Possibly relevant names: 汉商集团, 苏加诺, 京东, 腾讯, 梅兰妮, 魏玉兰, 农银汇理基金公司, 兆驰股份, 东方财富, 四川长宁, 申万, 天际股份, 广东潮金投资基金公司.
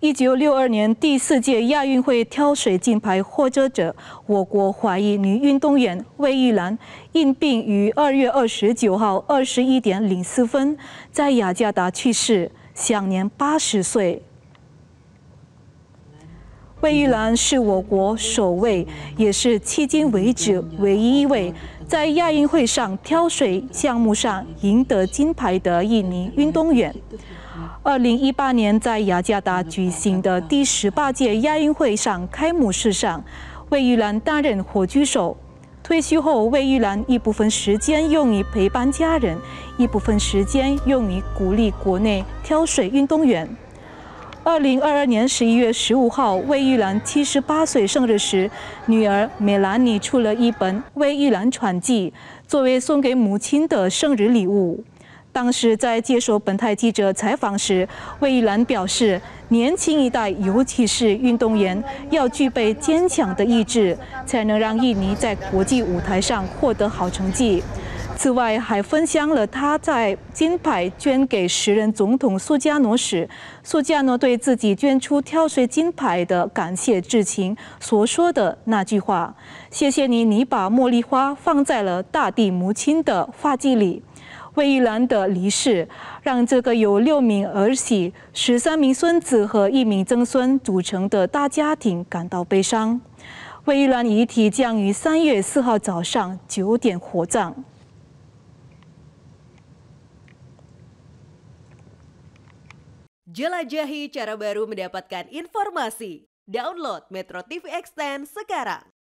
1962年第4届亚运会跳水金牌获得者，我国华裔女运动员魏玉兰因病于2月29号21点04分在雅加达去世，享年80岁。 魏玉兰是我国首位，也是迄今为止唯一一位在亚运会上跳水项目上赢得金牌的印尼运动员。2018年在雅加达举行的第18届亚运会上开幕式上，魏玉兰担任火炬手。退休后，魏玉兰一部分时间用于陪伴家人，一部分时间用于鼓励国内跳水运动员。 2022年11月15号，魏玉兰78岁生日时，女儿梅兰妮出了一本《魏玉兰传记》，作为送给母亲的生日礼物。当时在接受本台记者采访时，魏玉兰表示，年轻一代，尤其是运动员，要具备坚强的意志，才能让印尼在国际舞台上获得好成绩。 此外，还分享了他在金牌捐给时任总统苏加诺时，苏加诺对自己捐出跳水金牌的感谢之情所说的那句话：“谢谢你，你把茉莉花放在了大地母亲的发髻里。”魏玉兰的离世，让这个由6名儿媳、13名孙子和1名曾孙组成的大家庭感到悲伤。魏玉兰遗体将于3月4号早上9点火葬。 Jelajahi cara baru mendapatkan informasi. Download Metro TV Extend sekarang.